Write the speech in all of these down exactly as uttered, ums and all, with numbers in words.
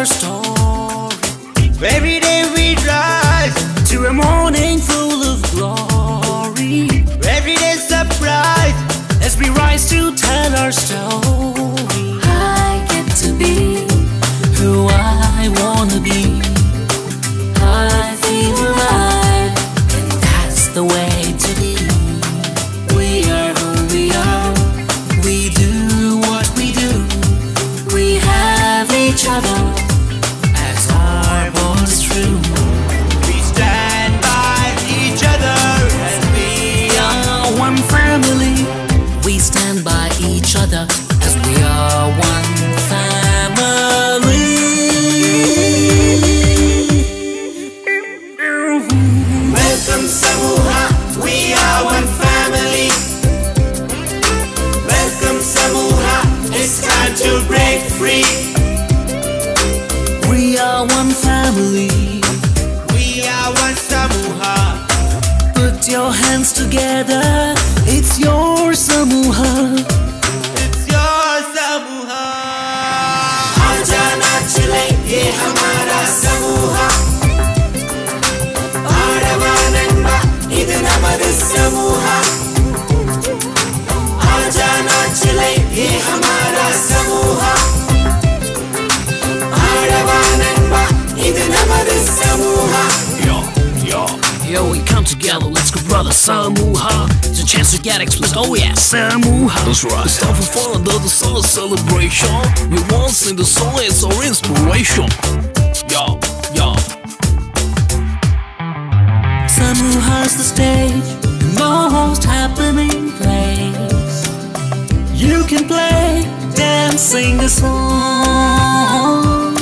our story. Every day we rise to a morning full of glory. Every day's surprise as we rise to tell our story. I get to be who I wanna be. I feel alive, and that's the way to be. We are who we are, we do what we do. We have each other as our bonds true. We stand by each other as we are one family. We stand by each other as we are one family. Welcome Samuha, we are one family. Welcome Samuha, it's time to break free. We are one family. We are one Samuha. Put your hands together, it's your Samuha. It's your Samuha. Aaja na chale, ye hamara Samuha. Samuha, aaja na chale, ye hamara samuha. Aaravanamba, idh namad samuha. Yo, yo, yo, we come together, let's go, brother. Samuha, it's a chance to get expressed. Oh yeah, Samuha. That's right. It's time for fun and the soul celebration. We won't sing the soul, it's our inspiration. Yo, yo. Samuha's the stage, the most happening place. You can play, dance, sing a song.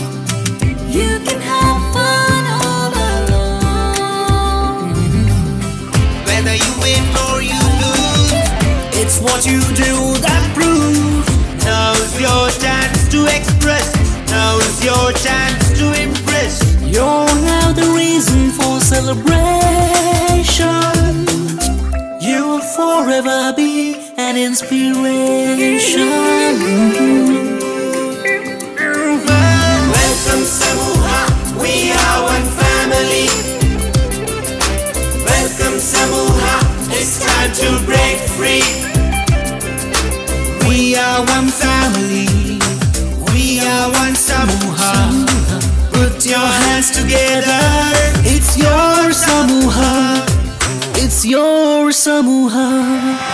You can have fun all alone. Whether you win or you lose, it's what you do that proves. Now's your chance to express, now's your chance to impress. You're now the reason for celebration. You'll forever be an inspiration. Welcome Samuha, we are one family. Welcome Samuha, it's time to break free. We are one family. We are one Samuha. Put your hands together, it's your Samuha. It's your Samuha.